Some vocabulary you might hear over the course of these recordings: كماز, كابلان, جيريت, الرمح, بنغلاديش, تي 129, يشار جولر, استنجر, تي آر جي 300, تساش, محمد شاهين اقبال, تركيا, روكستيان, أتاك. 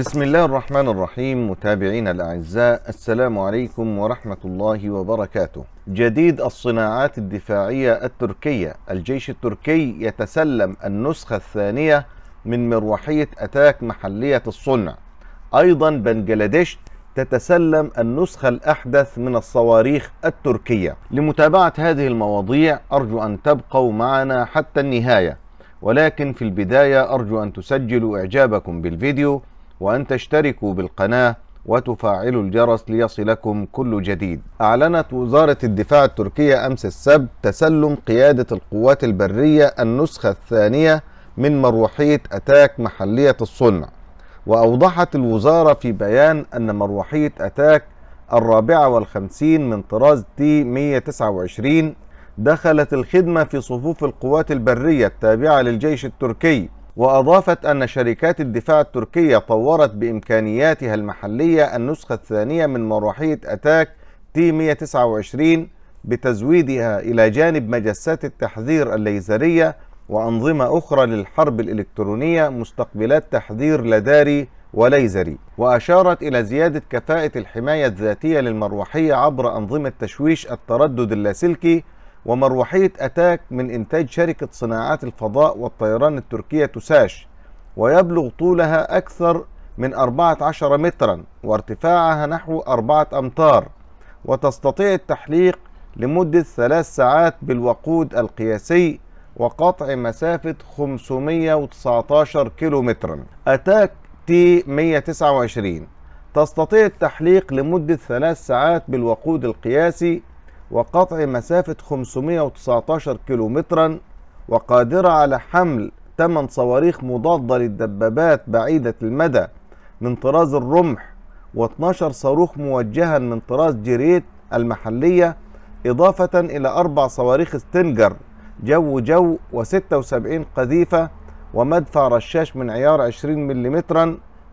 بسم الله الرحمن الرحيم. متابعينا الأعزاء، السلام عليكم ورحمة الله وبركاته. جديد الصناعات الدفاعية التركية، الجيش التركي يتسلم النسخة الثانية من مروحية أتاك محلية الصنع. أيضا بنغلاديش تتسلم النسخة الأحدث من الصواريخ التركية. لمتابعة هذه المواضيع أرجو أن تبقوا معنا حتى النهاية، ولكن في البداية أرجو أن تسجلوا إعجابكم بالفيديو وأن تشتركوا بالقناة وتفعلوا الجرس ليصلكم كل جديد. أعلنت وزارة الدفاع التركية أمس السبت تسلم قيادة القوات البرية النسخة الثانية من مروحية أتاك محلية الصنع. وأوضحت الوزارة في بيان أن مروحية أتاك 54 من طراز تي 129 دخلت الخدمة في صفوف القوات البرية التابعة للجيش التركي. وأضافت أن شركات الدفاع التركية طورت بإمكانياتها المحلية النسخة الثانية من مروحية أتاك تي 129 بتزويدها إلى جانب مجسات التحذير الليزرية وأنظمة أخرى للحرب الإلكترونية مستقبلات تحذير لداري وليزري. وأشارت إلى زيادة كفاءة الحماية الذاتية للمروحية عبر أنظمة تشويش التردد اللاسلكي. ومروحية أتاك من إنتاج شركة صناعات الفضاء والطيران التركية تساش، ويبلغ طولها أكثر من 14 مترا وارتفاعها نحو 4 أمتار، وتستطيع التحليق لمدة 3 ساعات بالوقود القياسي وقطع مسافة 519 كيلومترا. أتاك تي 129 تستطيع التحليق لمدة 3 ساعات بالوقود القياسي وقطع مسافة 519 كيلومترا، وقادرة على حمل 8 صواريخ مضادة للدبابات بعيدة المدى من طراز الرمح و12 صاروخ موجها من طراز جيريت المحلية، إضافة إلى 4 صواريخ استنجر جو جو و76 قذيفة ومدفع رشاش من عيار 20 ملم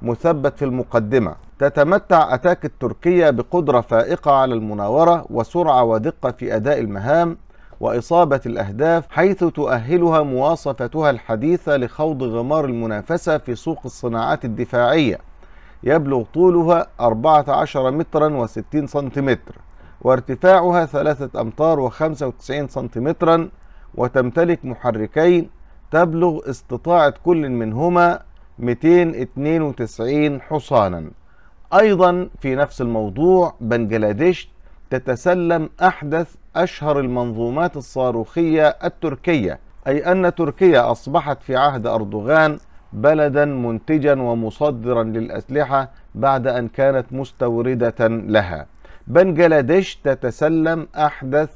مثبت في المقدمة. تتمتع أتاك التركية بقدرة فائقة على المناورة وسرعة ودقة في أداء المهام وإصابة الأهداف، حيث تؤهلها مواصفتها الحديثة لخوض غمار المنافسة في سوق الصناعات الدفاعية. يبلغ طولها 14 مترا و60 سنتيمتر وارتفاعها 3 أمتار و95 سنتيمترا، وتمتلك محركين تبلغ استطاعة كل منهما 292 حصانا. أيضا في نفس الموضوع بنغلاديش تتسلم أحدث أشهر المنظومات الصاروخية التركية، أي أن تركيا أصبحت في عهد أردوغان بلدا منتجا ومصدرا للأسلحة بعد أن كانت مستوردة لها. بنغلاديش تتسلم أحدث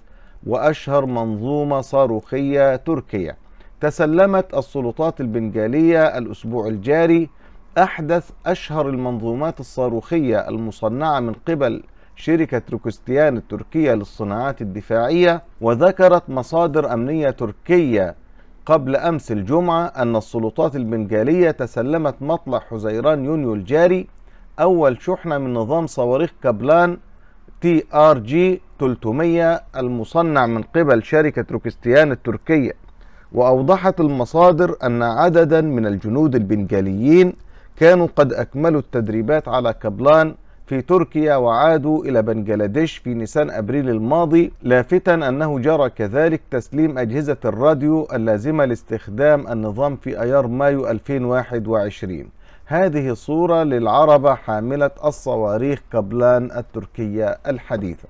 وأشهر منظومة صاروخية تركية. تسلمت السلطات البنغالية الأسبوع الجاري أحدث أشهر المنظومات الصاروخية المصنعة من قبل شركة روكستيان التركية للصناعات الدفاعية. وذكرت مصادر أمنية تركية قبل أمس الجمعة أن السلطات البنغالية تسلمت مطلع حزيران يونيو الجاري أول شحنة من نظام صواريخ كابلان تي آر جي 300 المصنع من قبل شركة روكستيان التركية. وأوضحت المصادر أن عددا من الجنود البنغاليين كانوا قد أكملوا التدريبات على كابلان في تركيا وعادوا إلى بنغلاديش في نيسان أبريل الماضي، لافتا أنه جرى كذلك تسليم أجهزة الراديو اللازمة لاستخدام النظام في أيار مايو 2021. هذه صورة للعربة حاملة الصواريخ كابلان التركية الحديثة.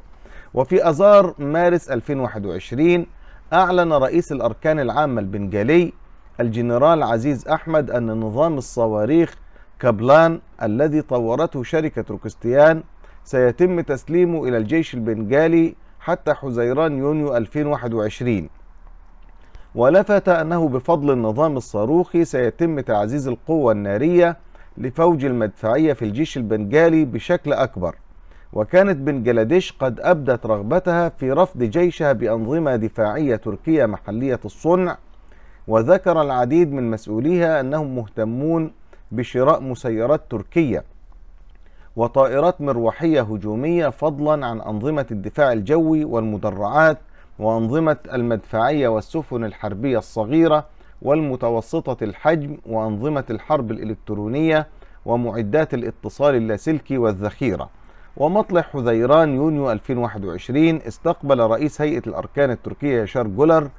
وفي آذار مارس 2021 أعلن رئيس الأركان العامة البنغالي الجنرال عزيز أحمد أن نظام الصواريخ كابلان الذي طورته شركة روكستيان سيتم تسليمه إلى الجيش البنغالي حتى حزيران يونيو 2021. ولفت أنه بفضل النظام الصاروخي سيتم تعزيز القوة النارية لفوج المدفعية في الجيش البنغالي بشكل أكبر. وكانت بنغلاديش قد أبدت رغبتها في رفض جيشها بأنظمة دفاعية تركية محلية الصنع. وذكر العديد من مسؤوليها أنهم مهتمون بشراء مسيرات تركية وطائرات مروحية هجومية، فضلا عن أنظمة الدفاع الجوي والمدرعات وأنظمة المدفعية والسفن الحربية الصغيرة والمتوسطة الحجم وأنظمة الحرب الإلكترونية ومعدات الاتصال اللاسلكي والذخيرة. ومطلع حزيران يونيو 2021 استقبل رئيس هيئة الأركان التركية يشار جولر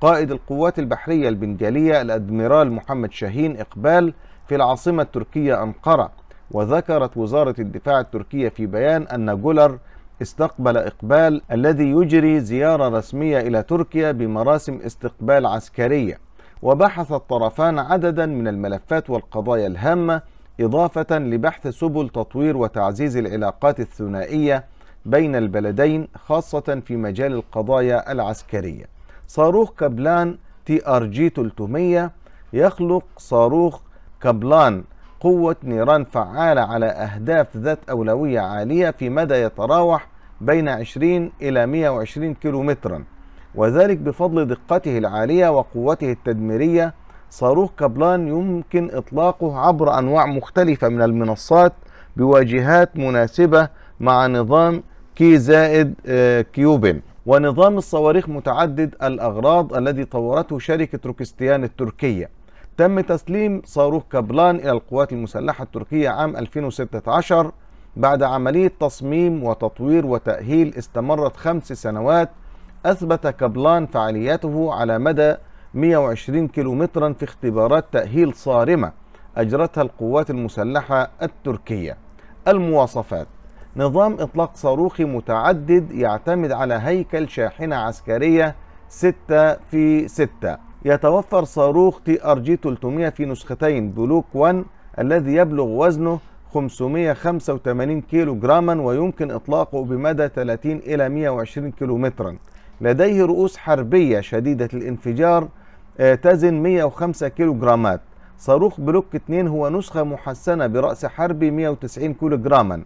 قائد القوات البحرية البنغالية الأدميرال محمد شاهين اقبال في العاصمة التركية أنقرة. وذكرت وزارة الدفاع التركية في بيان أن جولر استقبل اقبال الذي يجري زيارة رسمية إلى تركيا بمراسم استقبال عسكرية. وبحث الطرفان عددا من الملفات والقضايا الهامة إضافة لبحث سبل تطوير وتعزيز العلاقات الثنائية بين البلدين خاصة في مجال القضايا العسكرية. صاروخ كابلان تي آر جي 300 يخلق صاروخ كابلان قوة نيران فعالة على أهداف ذات أولوية عالية في مدى يتراوح بين 20 إلى 120 كيلومترا، وذلك بفضل دقته العالية وقوته التدميرية. صاروخ كابلان يمكن إطلاقه عبر أنواع مختلفة من المنصات بواجهات مناسبة مع نظام كي زائد كيوبن ونظام الصواريخ متعدد الأغراض الذي طورته شركة روكستيان التركية. تم تسليم صاروخ كابلان إلى القوات المسلحة التركية عام 2016 بعد عملية تصميم وتطوير وتأهيل استمرت 5 سنوات. أثبت كابلان فعاليته على مدى 120 كيلومترا في اختبارات تأهيل صارمة أجرتها القوات المسلحة التركية. المواصفات: نظام إطلاق صاروخي متعدد يعتمد على هيكل شاحنة عسكرية 6 في 6. يتوفر صاروخ تي آر جي 300 في نسختين، بلوك 1 الذي يبلغ وزنه 585 كيلو جراما ويمكن إطلاقه بمدى 30 إلى 120 كيلومترا. لديه رؤوس حربية شديدة الانفجار تزن 105 كيلوغرامات. صاروخ بلوك 2 هو نسخة محسنة برأس حربي 190 كيلوغراما.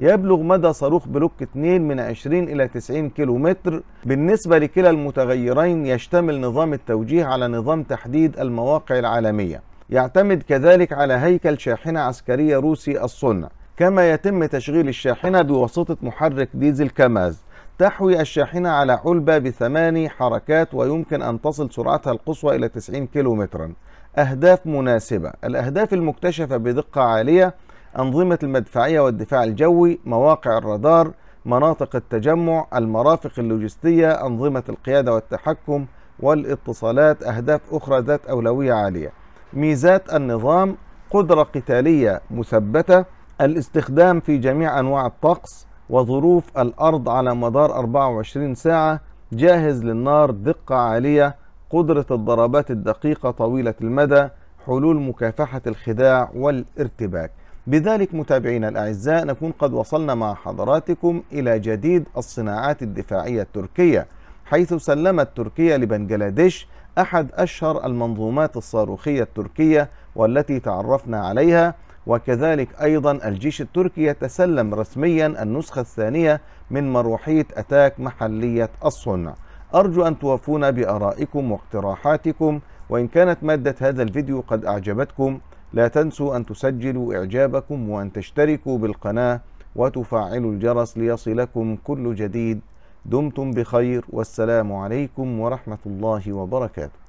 يبلغ مدى صاروخ بلوك 2 من 20 إلى 90 كيلومتر. بالنسبة لكلا المتغيرين يشتمل نظام التوجيه على نظام تحديد المواقع العالمية. يعتمد كذلك على هيكل شاحنة عسكرية روسي الصنع، كما يتم تشغيل الشاحنة بواسطة محرك ديزل كماز. تحوي الشاحنة على علبة ب8 حركات ويمكن أن تصل سرعتها القصوى إلى 90 كيلومترا. أهداف مناسبة: الأهداف المكتشفة بدقة عالية، أنظمة المدفعية والدفاع الجوي، مواقع الرادار، مناطق التجمع، المرافق اللوجستية، أنظمة القيادة والتحكم والاتصالات. أهداف أخرى ذات أولوية عالية. ميزات النظام: قدرة قتالية مثبتة، الاستخدام في جميع أنواع الطقس وظروف الأرض على مدار 24 ساعة، جاهز للنار، دقة عالية، قدرة الضربات الدقيقة طويلة المدى، حلول مكافحة الخداع والارتباك. بذلك متابعينا الأعزاء نكون قد وصلنا مع حضراتكم إلى جديد الصناعات الدفاعية التركية، حيث سلمت تركيا لبنغلاديش أحد أشهر المنظومات الصاروخية التركية والتي تعرفنا عليها. وكذلك أيضا الجيش التركي يتسلم رسميا النسخة الثانية من مروحية أتاك محلية الصنع. أرجو أن توافونا بآرائكم واقتراحاتكم، وإن كانت مادة هذا الفيديو قد أعجبتكم لا تنسوا أن تسجلوا إعجابكم وأن تشتركوا بالقناة وتفعلوا الجرس ليصلكم كل جديد. دمتم بخير والسلام عليكم ورحمة الله وبركاته.